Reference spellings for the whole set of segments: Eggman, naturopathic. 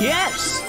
Yes!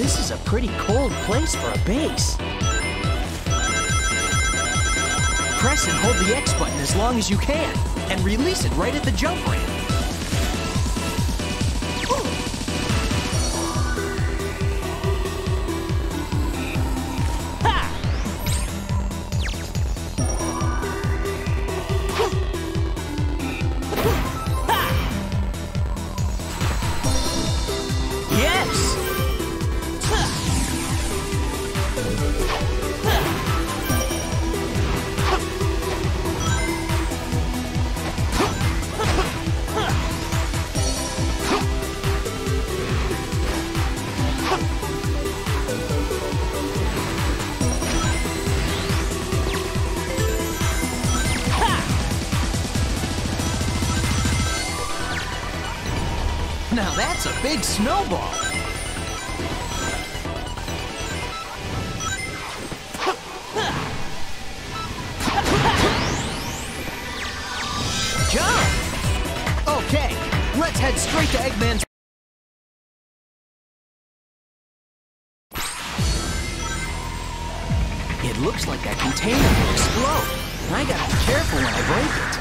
This is a pretty cold place for a base. Press and hold the X button as long as you can, and release it right at the jump ramp. Now that's a big snowball! Jump! Okay, let's head straight to Eggman's... It looks like that container will explode. I gotta be careful when I break it.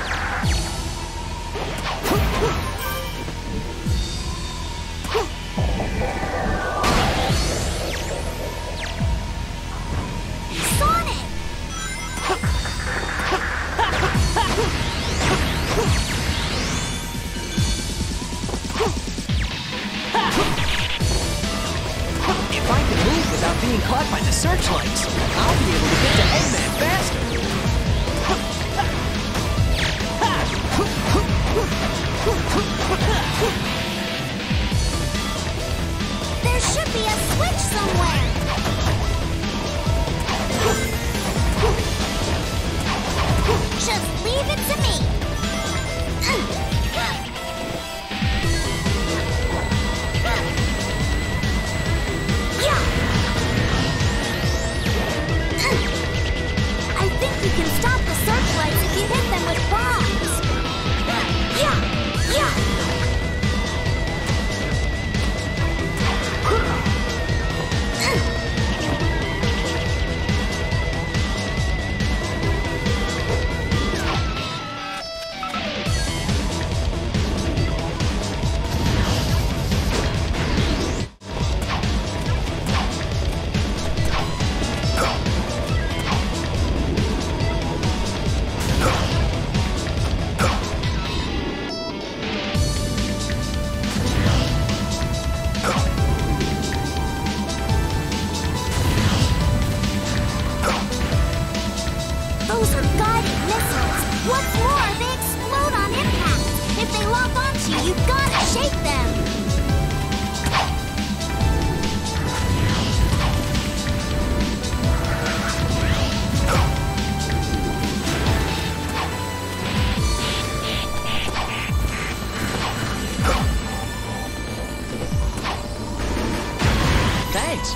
If I can move without being caught by the searchlights, I'll be able to get to Eggman faster. There should be a switch somewhere. Just leave it to me. Those are guided missiles. What's more, they explode on impact. If they lock onto you, you've got to shake them. Thanks.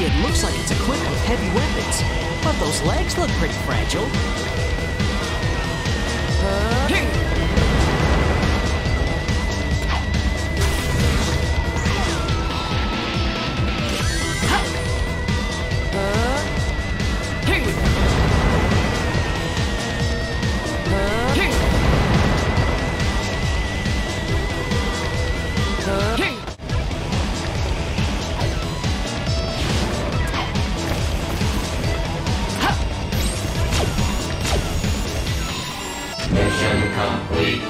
It looks like it's equipped with heavy weapons, but those legs look pretty fragile. Mission complete.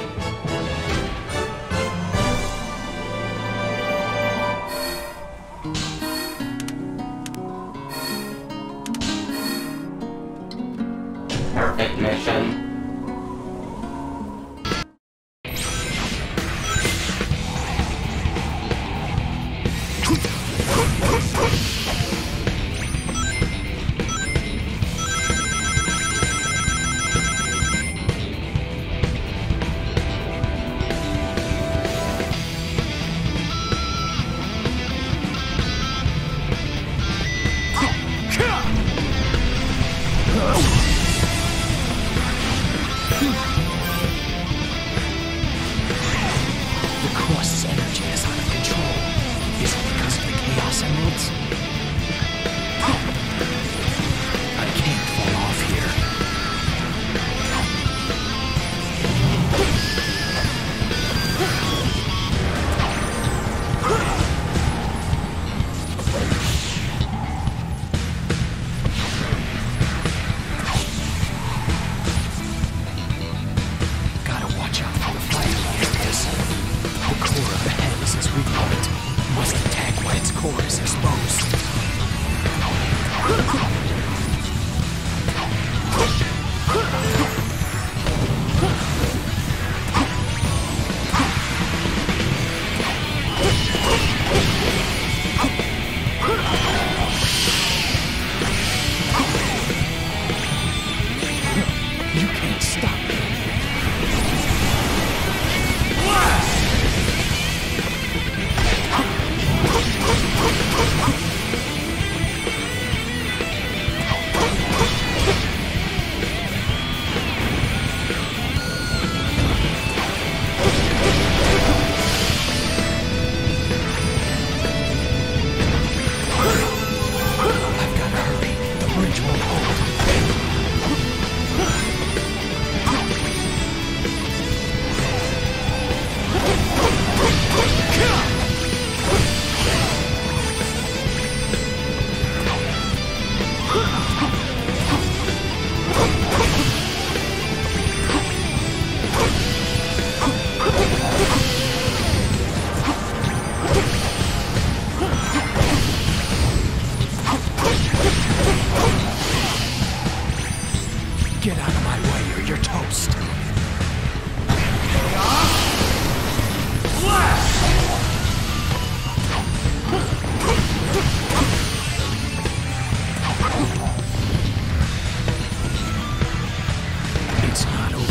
It's not over.